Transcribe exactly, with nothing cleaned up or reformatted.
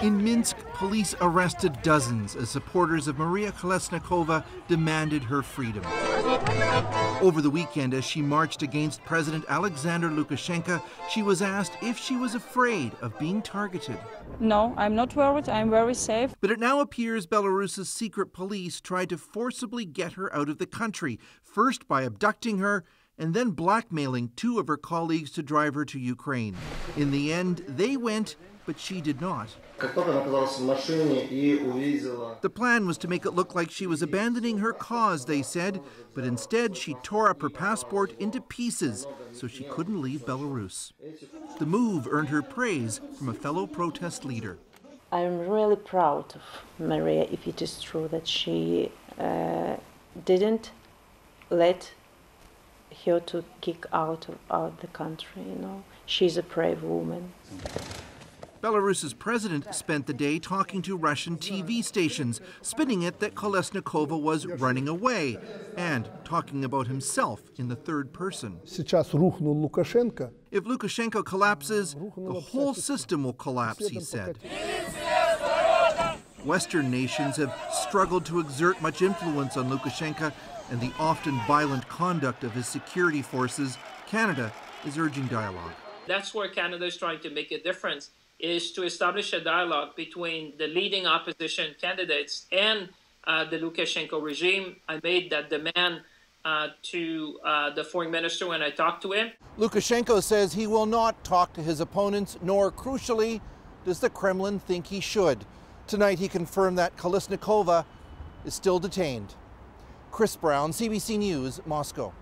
In Minsk, police arrested dozens as supporters of Maria Kolesnikova demanded her freedom. Over the weekend, as she marched against President Alexander Lukashenko, she was asked if she was afraid of being targeted. No, I'm not worried. I'm very safe. But it now appears Belarus's secret police tried to forcibly get her out of the country, first by abducting her, and then blackmailing two of her colleagues to drive her to Ukraine. In the end, they went, but she did not. The plan was to make it look like she was abandoning her cause, they said, but instead she tore up her passport into pieces so she couldn't leave Belarus. The move earned her praise from a fellow protest leader. I'm really proud of Maria, if it is true that she uh, didn't let her to kick out of, out of the country, you know. She's a brave woman. Belarus's president spent the day talking to Russian T V stations, spinning it that Kolesnikova was running away and talking about himself in the third person. If Lukashenko collapses, the whole system will collapse, he said. Western nations have struggled to exert much influence on Lukashenko and the often violent conduct of his security forces. Canada is urging dialogue. That's where Canada is trying to make a difference, is to establish a dialogue between the leading opposition candidates and uh, the Lukashenko regime. I made that demand uh, to uh, the foreign minister when I talked to him. Lukashenko says he will not talk to his opponents, nor, crucially, does the Kremlin think he should. Tonight, he confirmed that Kolesnikova is still detained. Chris Brown, C B C News, Moscow.